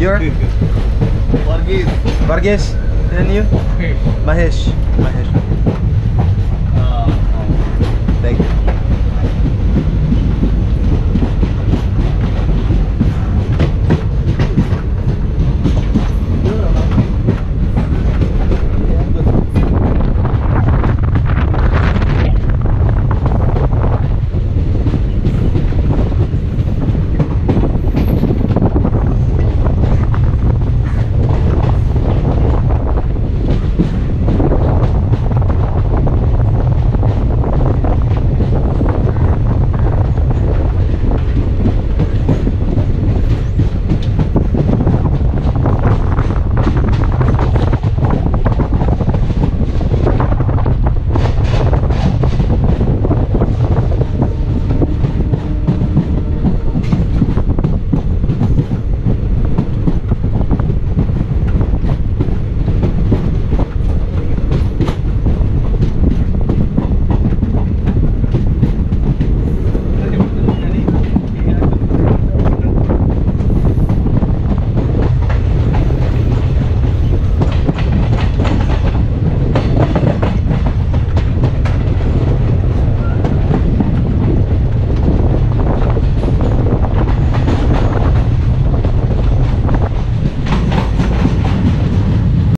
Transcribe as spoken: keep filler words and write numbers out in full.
You're? Varghese. Varghese. And you? Mahesh. Mahesh. Mahesh.